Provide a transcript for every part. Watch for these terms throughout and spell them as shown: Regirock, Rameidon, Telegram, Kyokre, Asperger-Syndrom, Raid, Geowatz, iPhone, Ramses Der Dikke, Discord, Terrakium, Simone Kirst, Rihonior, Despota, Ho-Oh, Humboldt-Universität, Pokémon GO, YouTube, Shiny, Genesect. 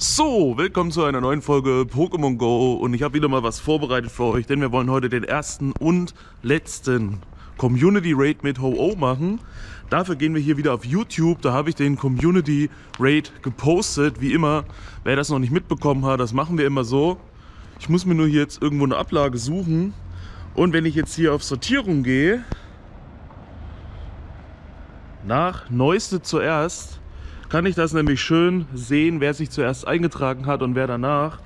So, willkommen zu einer neuen Folge Pokémon GO und ich habe wieder mal was vorbereitet für euch, denn wir wollen heute den ersten und letzten Community Raid mit Ho-Oh machen. Dafür gehen wir hier wieder auf YouTube, da habe ich den Community Raid gepostet, wie immer. Wer das noch nicht mitbekommen hat, das machen wir immer so. Ich muss mir nur hier jetzt irgendwo eine Ablage suchen und wenn ich jetzt hier auf Sortierung gehe, nach Neueste zuerst, kann ich das nämlich schön sehen, wer sich zuerst eingetragen hat und wer danach.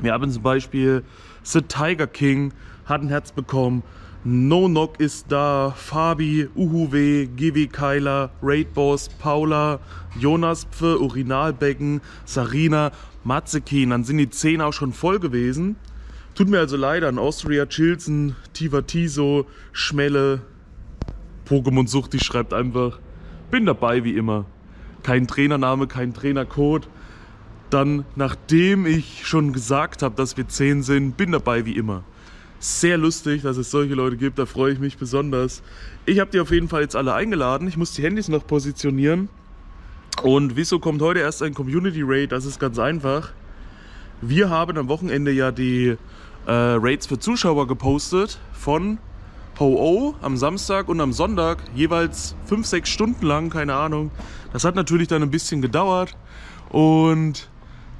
Wir haben zum Beispiel The Tiger King, hat ein Herz bekommen, No Knock ist da, Fabi, Uhuwe, Givi Keiler, Raid Boss, Paula, Jonas Pfe, Urinalbecken, Sarina, Matzekin. Dann sind die 10 auch schon voll gewesen. Tut mir also leid an Austria, Chilsen, Tivatiso, Schmelle, Pokémon Sucht, die schreibt einfach, bin dabei wie immer. Kein Trainername, kein Trainercode. Dann, nachdem ich schon gesagt habe, dass wir 10 sind, bin dabei wie immer. Sehr lustig, dass es solche Leute gibt, da freue ich mich besonders. Ich habe die auf jeden Fall jetzt alle eingeladen. Ich muss die Handys noch positionieren. Und wieso kommt heute erst ein Community Raid? Das ist ganz einfach. Wir haben am Wochenende ja die Raids für Zuschauer gepostet von Ho-Oh am Samstag und am Sonntag, jeweils 5-6 Stunden lang, keine Ahnung. Das hat natürlich dann ein bisschen gedauert und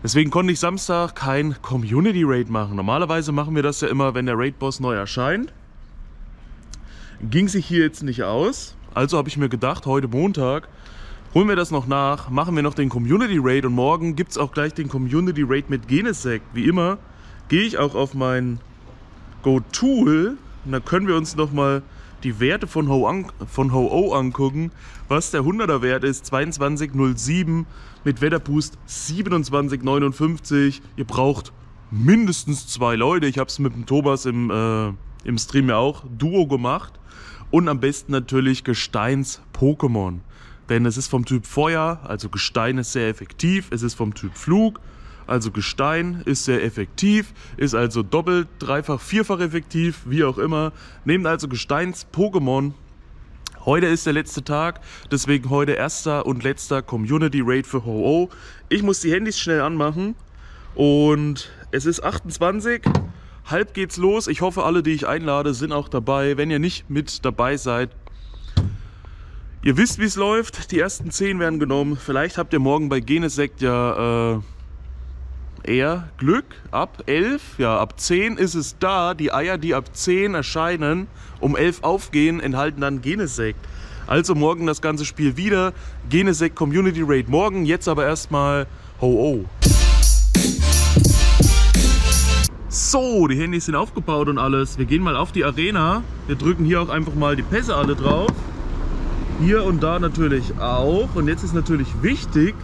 deswegen konnte ich Samstag kein Community Raid machen. Normalerweise machen wir das ja immer, wenn der Raid-Boss neu erscheint. Ging sich hier jetzt nicht aus, also habe ich mir gedacht, heute Montag holen wir das noch nach, machen wir noch den Community Raid und morgen gibt es auch gleich den Community Raid mit Genesect. Wie immer gehe ich auch auf mein Go-Tool. Und da können wir uns nochmal die Werte von Ho-Oh angucken, was der 100er Wert ist, 22,07 mit Wetterboost 27,59. Ihr braucht mindestens 2 Leute. Ich habe es mit dem Thomas im Stream ja auch Duo gemacht. Und am besten natürlich Gesteins-Pokémon. Denn es ist vom Typ Feuer, also Gestein ist sehr effektiv. Es ist vom Typ Flug, also Gestein ist sehr effektiv, ist also doppelt, dreifach, vierfach effektiv, wie auch immer. Nehmt also Gesteins-Pokémon. Heute ist der letzte Tag, deswegen heute erster und letzter Community Raid für Ho-Oh. Ich muss die Handys schnell anmachen und es ist 28, halb geht's los. Ich hoffe, alle, die ich einlade, sind auch dabei. Wenn ihr nicht mit dabei seid, ihr wisst, wie es läuft. Die ersten 10 werden genommen. Vielleicht habt ihr morgen bei Genesect ja eher Glück, ab 11, ja ab 10 ist es da, die Eier, die ab 10 erscheinen, um 11 aufgehen, enthalten dann Genesect. Also morgen das ganze Spiel wieder, Genesect Community Raid morgen, jetzt aber erstmal Ho-Oh. So, die Handys sind aufgebaut und alles, wir gehen mal auf die Arena, wir drücken hier auch einfach mal die Pässe alle drauf, hier und da natürlich auch und jetzt ist natürlich wichtig,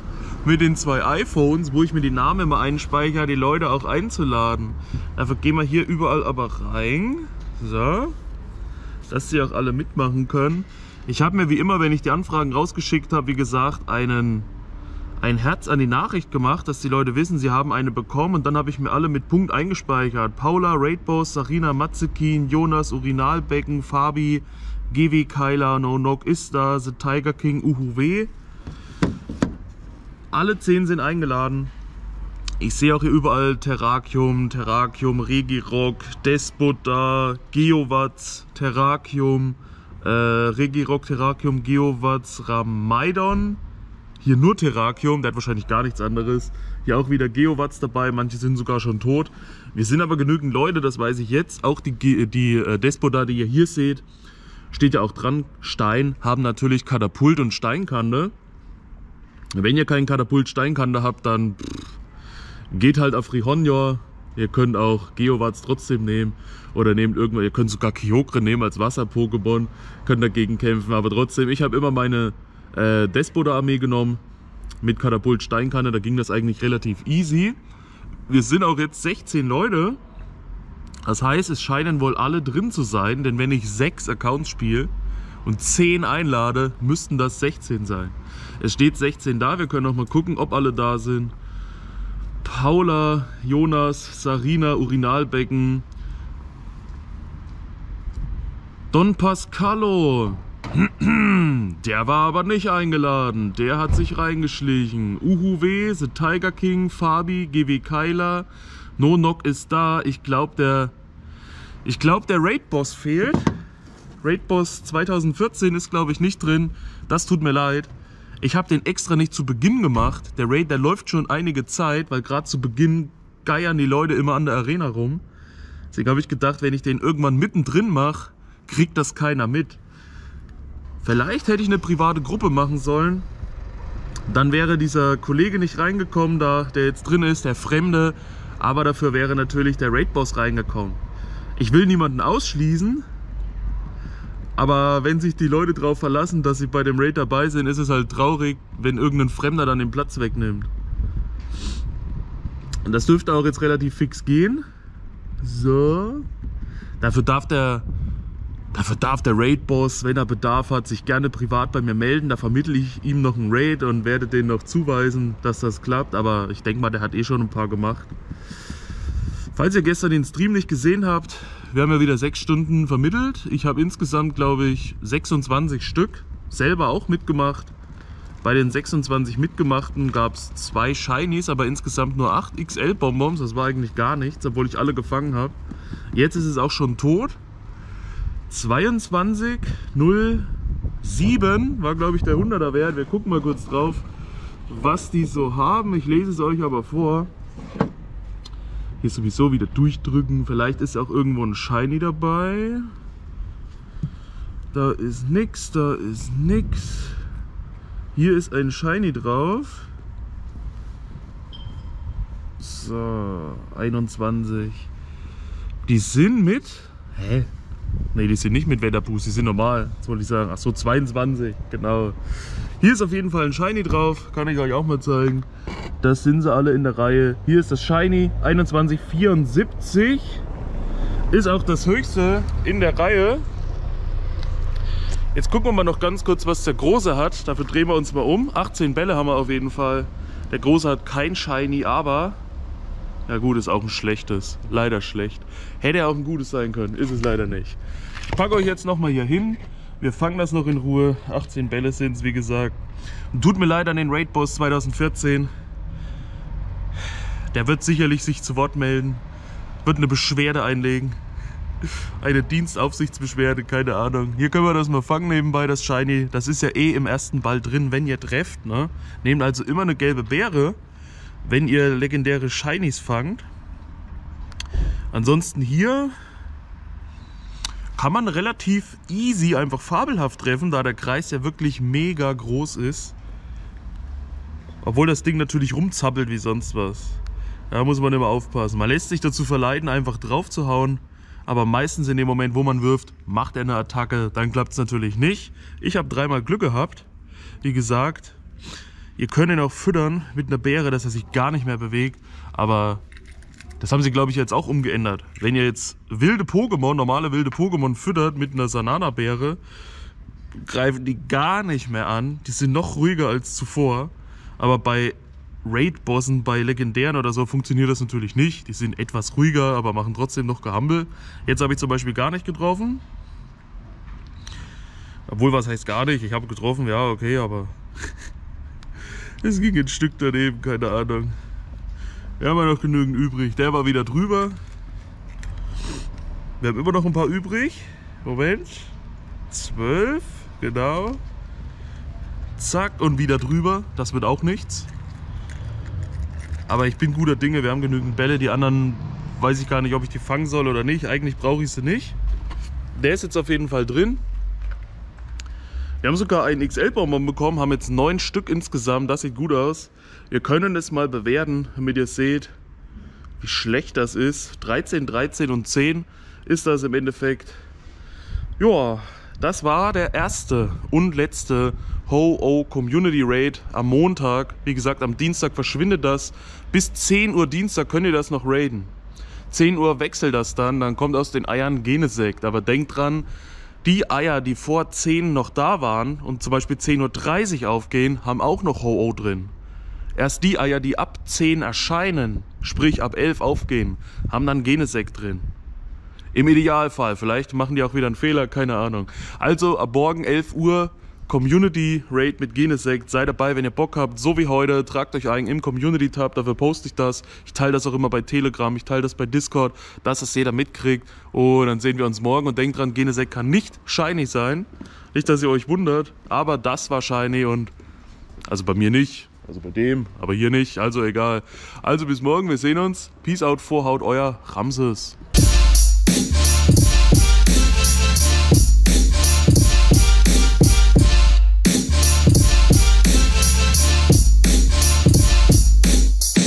mit den 2 iPhones, wo ich mir die Namen immer einspeichere, die Leute auch einzuladen. Dafür gehen wir hier überall aber rein, so, dass sie auch alle mitmachen können. Ich habe mir wie immer, wenn ich die Anfragen rausgeschickt habe, wie gesagt, ein Herz an die Nachricht gemacht, dass die Leute wissen, sie haben eine bekommen und dann habe ich mir alle mit Punkt eingespeichert. Paula, Raidboss, Sarina, Matzekin, Jonas, Urinalbecken, Fabi, GW, Keiler, No Knock, Ista, The Tiger King, Uhuwe. Alle 10 sind eingeladen. Ich sehe auch hier überall Terrakium, Regirock, Despota, Geowatz, Terrakium, Regirock, Terrakium, Geowatz, Rameidon. Hier nur Terrakium, der hat wahrscheinlich gar nichts anderes. Hier auch wieder Geowatz dabei, manche sind sogar schon tot. Wir sind aber genügend Leute, das weiß ich jetzt. Auch die Despota, die ihr hier seht, steht ja auch dran. Stein haben natürlich Katapult und Steinkante. Wenn ihr keinen Katapult-Steinkante habt, dann geht halt auf Rihonior. Ihr könnt auch Geowatz trotzdem nehmen oder nehmt irgendwann, ihr könnt sogar Kyokre nehmen als Wasser-Pokémon, könnt dagegen kämpfen, aber trotzdem, ich habe immer meine Despota-Armee genommen mit Katapult-Steinkante, da ging das eigentlich relativ easy. Wir sind auch jetzt 16 Leute, das heißt, es scheinen wohl alle drin zu sein, denn wenn ich 6 Accounts spiele und 10 einlade, müssten das 16 sein. Es steht 16 da, wir können noch mal gucken, ob alle da sind. Paula, Jonas, Sarina, Urinalbecken, Don Pascalo, Der war aber nicht eingeladen, der hat sich reingeschlichen. Uhuw, The Tiger King, Fabi, GW Keiler, No Knock ist da. Ich glaube der Raid-Boss fehlt. Raid-Boss 2014 ist glaube ich nicht drin, das tut mir leid. Ich habe den extra nicht zu Beginn gemacht. Der Raid, der läuft schon einige Zeit, weil gerade zu Beginn geiern die Leute immer an der Arena rum. Deswegen habe ich gedacht, wenn ich den irgendwann mittendrin mache, kriegt das keiner mit. Vielleicht hätte ich eine private Gruppe machen sollen. Dann wäre dieser Kollege nicht reingekommen, da der jetzt drin ist, der Fremde. Aber dafür wäre natürlich der Raid-Boss reingekommen. Ich will niemanden ausschließen. Aber wenn sich die Leute darauf verlassen, dass sie bei dem Raid dabei sind, ist es halt traurig, wenn irgendein Fremder dann den Platz wegnimmt. Und das dürfte auch jetzt relativ fix gehen. So. Dafür darf der Raid-Boss, wenn er Bedarf hat, sich gerne privat bei mir melden. Da vermittle ich ihm noch einen Raid und werde den noch zuweisen, dass das klappt. Aber ich denke mal, der hat eh schon ein paar gemacht. Falls ihr gestern den Stream nicht gesehen habt, wir haben ja wieder 6 Stunden vermittelt. Ich habe insgesamt, glaube ich, 26 Stück selber auch mitgemacht. Bei den 26 mitgemachten gab es 2 Shinies, aber insgesamt nur 8 XL-Bonbons. Das war eigentlich gar nichts, obwohl ich alle gefangen habe. Jetzt ist es auch schon tot. 22,07 war, glaube ich, der 100er Wert. Wir gucken mal kurz drauf, was die so haben. Ich lese es euch aber vor. Hier sowieso wieder durchdrücken. Vielleicht ist auch irgendwo ein Shiny dabei. Da ist nix, da ist nix. Hier ist ein Shiny drauf. So, 21. Die sind mit... Hä? Ne, die sind nicht mit Wetterboost, die sind normal. Jetzt wollte ich sagen, ach so, 22, genau. Hier ist auf jeden Fall ein Shiny drauf, kann ich euch auch mal zeigen. Das sind sie alle in der Reihe. Hier ist das Shiny, 2174. Ist auch das höchste in der Reihe. Jetzt gucken wir mal noch ganz kurz, was der Große hat. Dafür drehen wir uns mal um. 18 Bälle haben wir auf jeden Fall. Der Große hat kein Shiny, aber... Ja gut, ist auch ein schlechtes. Leider schlecht. Hätte auch ein gutes sein können, ist es leider nicht. Ich packe euch jetzt nochmal hier hin. Wir fangen das noch in Ruhe. 18 Bälle sind es, wie gesagt. Und tut mir leid an den Raid-Boss 2014. Der wird sicherlich sich zu Wort melden. Wird eine Beschwerde einlegen. Eine Dienstaufsichtsbeschwerde, keine Ahnung. Hier können wir das mal fangen nebenbei, das Shiny. Das ist ja eh im ersten Ball drin, wenn ihr trefft, ne? Nehmt also immer eine gelbe Beere, wenn ihr legendäre Shinies fangt. Ansonsten hier kann man relativ easy einfach fabelhaft treffen, da der Kreis ja wirklich mega groß ist. Obwohl das Ding natürlich rumzappelt wie sonst was. Da muss man immer aufpassen. Man lässt sich dazu verleiten, einfach drauf zu hauen. Aber meistens in dem Moment, wo man wirft, macht er eine Attacke. Dann klappt es natürlich nicht. Ich habe 3-mal Glück gehabt. Wie gesagt... Ihr könnt ihn auch füttern mit einer Beere, dass er sich gar nicht mehr bewegt. Aber das haben sie, glaube ich, jetzt auch umgeändert. Wenn ihr jetzt wilde Pokémon, normale wilde Pokémon füttert mit einer Sanana-Beere, greifen die gar nicht mehr an. Die sind noch ruhiger als zuvor. Aber bei Raid-Bossen, bei Legendären oder so funktioniert das natürlich nicht. Die sind etwas ruhiger, aber machen trotzdem noch Gehampel. Jetzt habe ich zum Beispiel gar nicht getroffen. Obwohl, was heißt gar nicht? Ich habe getroffen, ja, okay, aber... Es ging ein Stück daneben, keine Ahnung. Wir haben ja noch genügend übrig. Der war wieder drüber. Wir haben immer noch ein paar übrig. Moment. 12, genau. Zack, und wieder drüber. Das wird auch nichts. Aber ich bin guter Dinge. Wir haben genügend Bälle. Die anderen weiß ich gar nicht, ob ich die fangen soll oder nicht. Eigentlich brauche ich sie nicht. Der ist jetzt auf jeden Fall drin. Wir haben sogar einen XL-Bonbon bekommen, haben jetzt 9 Stück insgesamt, das sieht gut aus. Ihr könnt es mal bewerten, damit ihr seht, wie schlecht das ist. 13, 13 und 10 ist das im Endeffekt. Ja, das war der erste und letzte Ho-Oh Community Raid am Montag. Wie gesagt, am Dienstag verschwindet das. Bis 10 Uhr Dienstag könnt ihr das noch raiden. 10 Uhr wechselt das dann kommt aus den Eiern Genesect. Aber denkt dran, die Eier, die vor 10 noch da waren und zum Beispiel 10.30 Uhr aufgehen, haben auch noch Ho-Oh drin. Erst die Eier, die ab 10 erscheinen, sprich ab 11 aufgehen, haben dann Genesect drin. Im Idealfall, vielleicht machen die auch wieder einen Fehler, keine Ahnung. Also ab morgen 11 Uhr Community Raid mit Genesect. Seid dabei, wenn ihr Bock habt, so wie heute. Tragt euch ein im Community-Tab, dafür poste ich das. Ich teile das auch immer bei Telegram, ich teile das bei Discord, dass es jeder mitkriegt. Und dann sehen wir uns morgen. Und denkt dran, Genesect kann nicht shiny sein. Nicht, dass ihr euch wundert, aber das war shiny und... Also bei mir nicht, also bei dem, aber hier nicht. Also egal. Also bis morgen, wir sehen uns. Peace out, Vorhaut, euer Ramses.